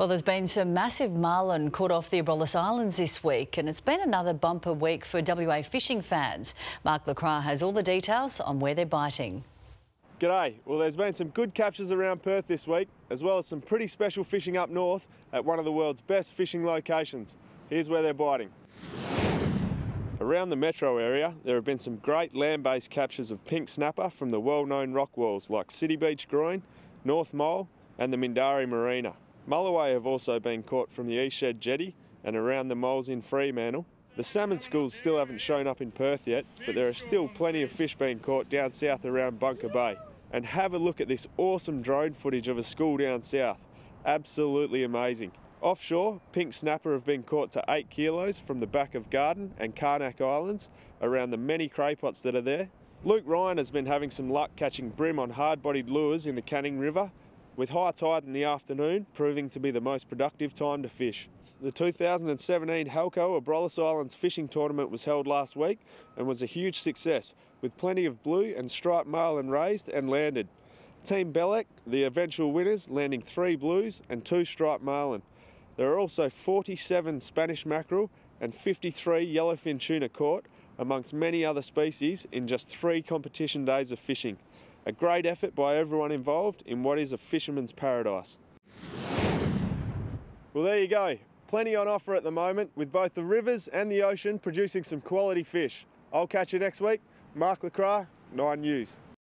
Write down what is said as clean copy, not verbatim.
Well, there's been some massive marlin caught off the Abrolhos Islands this week, and it's been another bumper week for WA fishing fans. Mark LeCras has all the details on where they're biting. G'day. Well, there's been some good captures around Perth this week, as well as some pretty special fishing up north at one of the world's best fishing locations. Here's where they're biting. Around the metro area, there have been some great land-based captures of pink snapper from the well-known rock walls like City Beach Groin, North Mole and the Mindari Marina. Mulloway have also been caught from the E Shed Jetty and around the moles in Fremantle. The salmon schools still haven't shown up in Perth yet, but there are still plenty of fish being caught down south around Bunker Bay. And have a look at this awesome drone footage of a school down south. Absolutely amazing. Offshore, pink snapper have been caught to 8 kilos from the back of Garden and Carnac Islands around the many craypots that are there. Luke Ryan has been having some luck catching brim on hard-bodied lures in the Canning River, with high tide in the afternoon proving to be the most productive time to fish. The 2017 Halco Abrolhos Islands fishing tournament was held last week and was a huge success, with plenty of blue and striped marlin raised and landed. Team Belek, the eventual winners, landing 3 blues and 2 striped marlin. There are also 47 Spanish mackerel and 53 yellowfin tuna caught, amongst many other species, in just 3 competition days of fishing. A great effort by everyone involved in what is a fisherman's paradise. Well, there you go. Plenty on offer at the moment, with both the rivers and the ocean producing some quality fish. I'll catch you next week. Mark LeCras, 9 News.